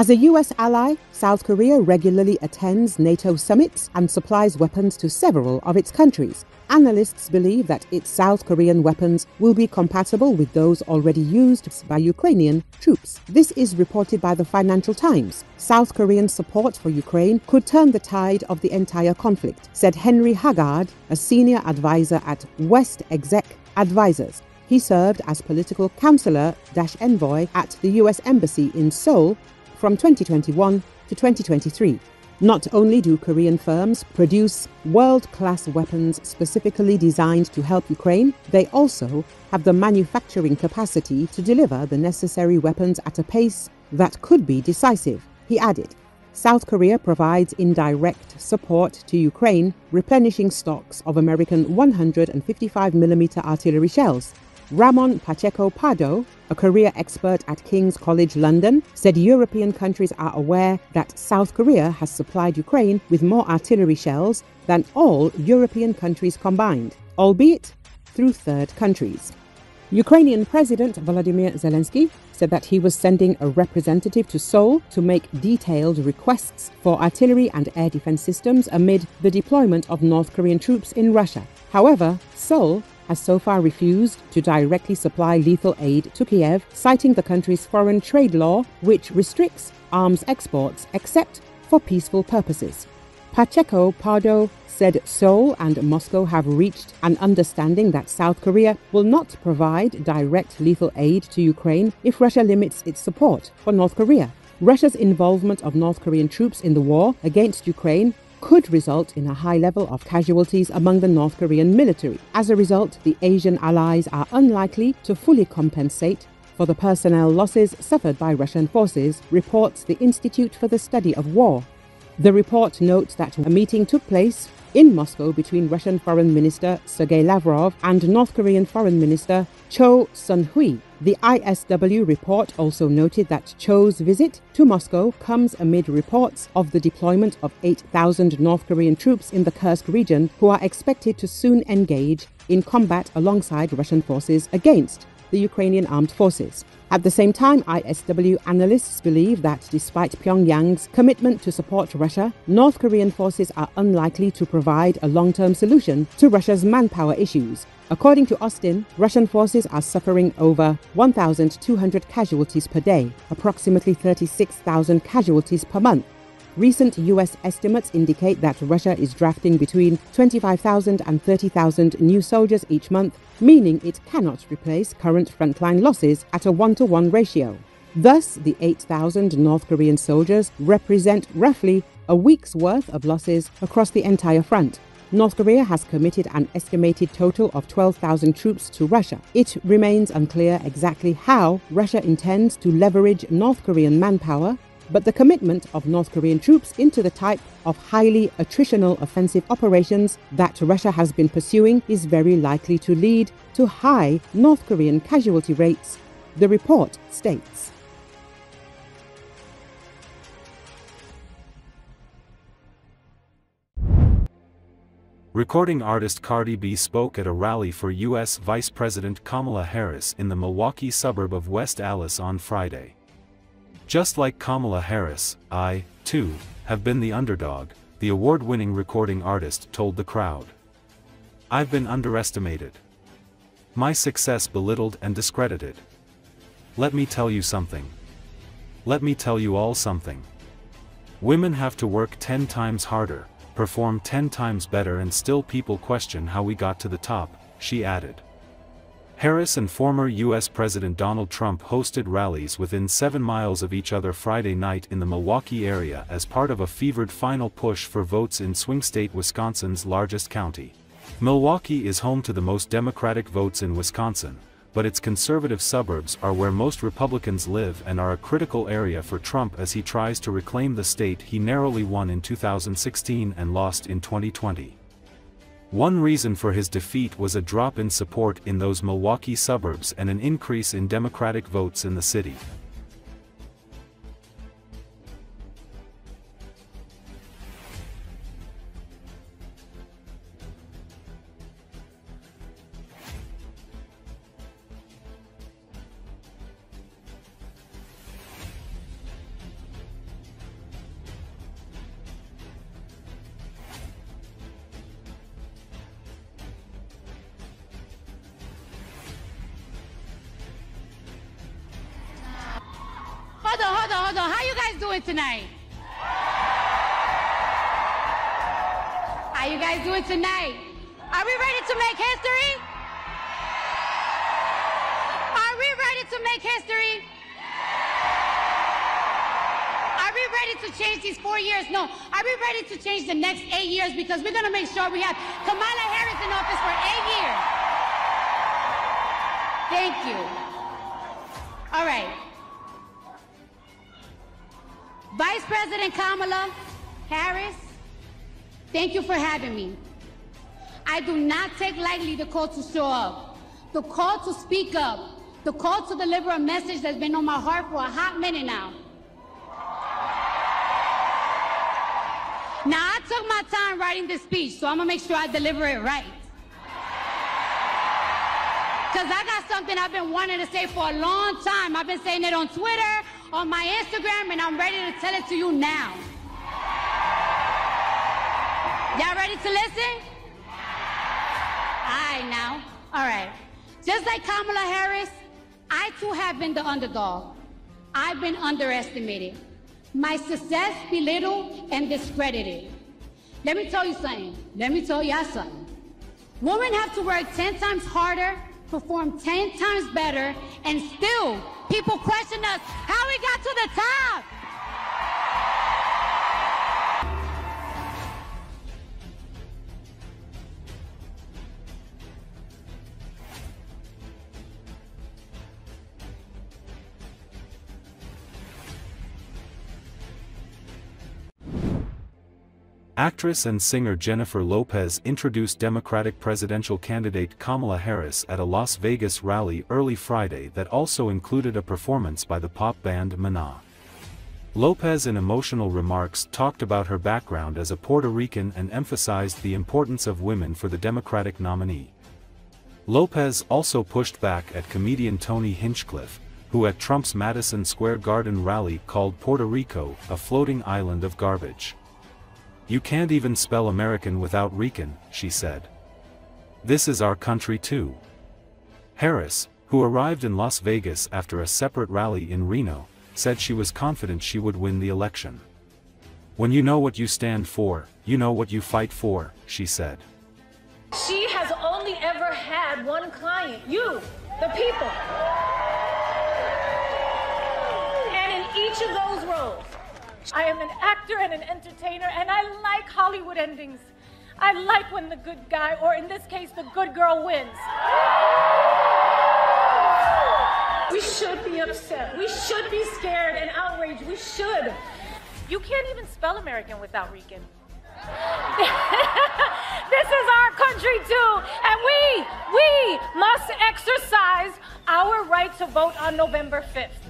As a U.S. ally, South Korea regularly attends NATO summits and supplies weapons to several of its countries. Analysts believe that its South Korean weapons will be compatible with those already used by Ukrainian troops. This is reported by the Financial Times. South Korean support for Ukraine could turn the tide of the entire conflict, said Henry Haggard, a senior advisor at WestExec Advisors. He served as political counselor-envoy at the U.S. Embassy in Seoul from 2021 to 2023. Not only do Korean firms produce world-class weapons specifically designed to help Ukraine, they also have the manufacturing capacity to deliver the necessary weapons at a pace that could be decisive, he added. South Korea provides indirect support to Ukraine, replenishing stocks of American 155mm artillery shells. Ramon Pacheco Pardo, a Korea expert at King's College London, said European countries are aware that South Korea has supplied Ukraine with more artillery shells than all European countries combined, albeit through third countries. Ukrainian President Volodymyr Zelensky said that he was sending a representative to Seoul to make detailed requests for artillery and air defense systems amid the deployment of North Korean troops in Russia. However, Seoul has so far refused to directly supply lethal aid to Kyiv, citing the country's foreign trade law, which restricts arms exports except for peaceful purposes. Pacheco Pardo said Seoul and Moscow have reached an understanding that South Korea will not provide direct lethal aid to Ukraine if Russia limits its support for North Korea. Russia's involvement of North Korean troops in the war against Ukraine could result in a high level of casualties among the North Korean military. As a result, the Asian allies are unlikely to fully compensate for the personnel losses suffered by Russian forces, reports the Institute for the Study of War. The report notes that a meeting took place in Moscow between Russian Foreign Minister Sergei Lavrov and North Korean Foreign Minister Cho Son Hui. The ISW report also noted that Cho's visit to Moscow comes amid reports of the deployment of 8,000 North Korean troops in the Kursk region, who are expected to soon engage in combat alongside Russian forces against the Ukrainian armed forces. At the same time, ISW analysts believe that despite Pyongyang's commitment to support Russia, North Korean forces are unlikely to provide a long-term solution to Russia's manpower issues. According to Austin, Russian forces are suffering over 1,200 casualties per day, approximately 36,000 casualties per month. Recent U.S. estimates indicate that Russia is drafting between 25,000 and 30,000 new soldiers each month, meaning it cannot replace current frontline losses at a 1-to-1 ratio. Thus, the 8,000 North Korean soldiers represent roughly a week's worth of losses across the entire front. North Korea has committed an estimated total of 12,000 troops to Russia. It remains unclear exactly how Russia intends to leverage North Korean manpower, but the commitment of North Korean troops into the type of highly attritional offensive operations that Russia has been pursuing is very likely to lead to high North Korean casualty rates, the report states. Recording artist Cardi B spoke at a rally for U.S. Vice President Kamala Harris in the Milwaukee suburb of West Allis on Friday. Just like Kamala Harris, I, too, have been the underdog, the award-winning recording artist told the crowd. I've been underestimated. My success belittled and discredited. Let me tell you something. Let me tell you all something. Women have to work 10 times harder, perform 10 times better, and still people question how we got to the top, she added. Harris and former U.S. President Donald Trump hosted rallies within 7 miles of each other Friday night in the Milwaukee area as part of a fevered final push for votes in swing state Wisconsin's largest county. Milwaukee is home to the most Democratic votes in Wisconsin, but its conservative suburbs are where most Republicans live and are a critical area for Trump as he tries to reclaim the state he narrowly won in 2016 and lost in 2020. One reason for his defeat was a drop in support in those Milwaukee suburbs and an increase in Democratic votes in the city. Hold on. How you guys doing tonight? How you guys doing tonight? Are we ready to make history? Are we ready to make history? Are we ready to change these 4 years? No. Are we ready to change the next 8 years? Because we're going to make sure we have Kamala Harris in office for 8 years. Thank you. All right. Vice President Kamala Harris, thank you for having me. I do not take lightly the call to show up, the call to speak up, the call to deliver a message that's been on my heart for a hot minute now. Now, I took my time writing this speech, so I'm gonna make sure I deliver it right. Because I got something I've been wanting to say for a long time. I've been saying it on Twitter, on my Instagram, and I'm ready to tell it to you now. Y'all ready to listen? All right, now. All right. Just like Kamala Harris, I too have been the underdog. I've been underestimated. My success belittled and discredited. Let me tell you something. Let me tell y'all something. Women have to work 10 times harder, perform 10 times better, and still people question us how we got to the top. Actress and singer Jennifer Lopez introduced Democratic presidential candidate Kamala Harris at a Las Vegas rally early Friday that also included a performance by the pop band Maná. Lopez, in emotional remarks, talked about her background as a Puerto Rican and emphasized the importance of women for the Democratic nominee. Lopez also pushed back at comedian Tony Hinchcliffe, who at Trump's Madison Square Garden rally called Puerto Rico a floating island of garbage. "You can't even spell American without Rican," she said. "This is our country too." Harris, who arrived in Las Vegas after a separate rally in Reno, said she was confident she would win the election. "When you know what you stand for, you know what you fight for," she said. She has only ever had one client, you, the people. And in each of those roles, I am an actor and an entertainer, and I like Hollywood endings. I like when the good guy, or in this case, the good girl, wins. We should be upset. We should be scared and outraged. We should. You can't even spell American without Rican. This is our country, too, and we must exercise our right to vote on November 5th.